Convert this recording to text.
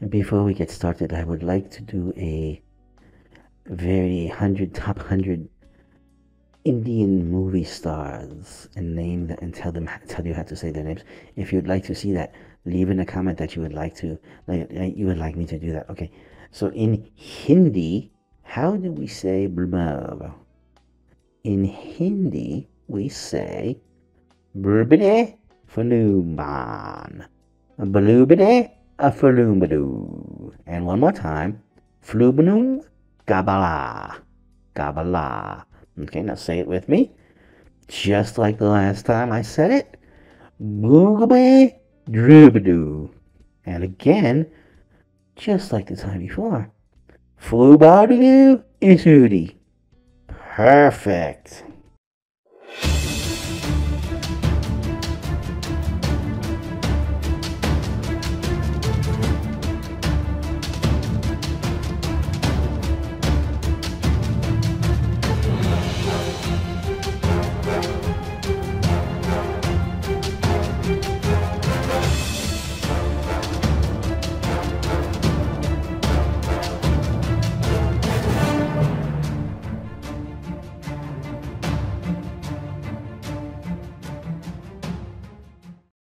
And before we get started, I would like to do a top 100 Indian movie stars and name them and tell you how to say their names. If you'd like to see that, leave in a comment that you would like to, me to do that. Okay, so in Hindi, how do we say Brahma? In Hindi, we say Brubine Faluman, Balubine Afalumbalu. And one more time, Flubanum Gabala, Gabala. Okay, now say it with me, just like the last time I said it. Boogabe Drubadoo. And again, just like the time before, Flubadoo Isudi. Perfect.